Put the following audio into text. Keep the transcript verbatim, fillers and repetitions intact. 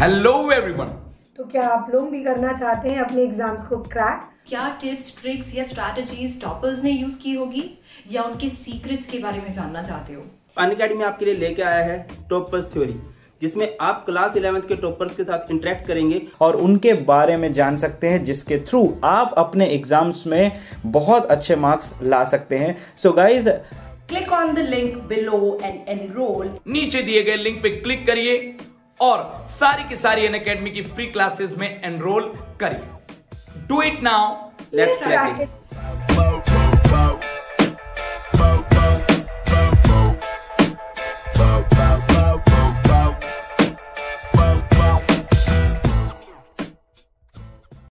Hello everyone, तो क्या आप लोग भी करना चाहते हैं अपने एग्जाम्स को क्रैक? क्या टिप्स, ट्रिक्स या स्ट्रैटेजीज टॉपर्स ने यूज की होगी या उनके सीक्रेट्स के बारे में जानना चाहते हो? अनअकैडमी आपके लिए लेके आया है टॉपर्स थ्योरी, जिसमें आप क्लास इलेवेंथ के टॉपर्स के साथ इंटरेक्ट करेंगे और उनके बारे में जान सकते हैं, जिसके थ्रू आप अपने एग्जाम्स में बहुत अच्छे मार्क्स ला सकते हैं। So guys, click on the link below and enrol. नीचे दिए गए लिंक पे क्लिक करिए और सारी की सारी अनअकैडमी की फ्री क्लासेस में एनरोल करिए। Do it now, let's crack it.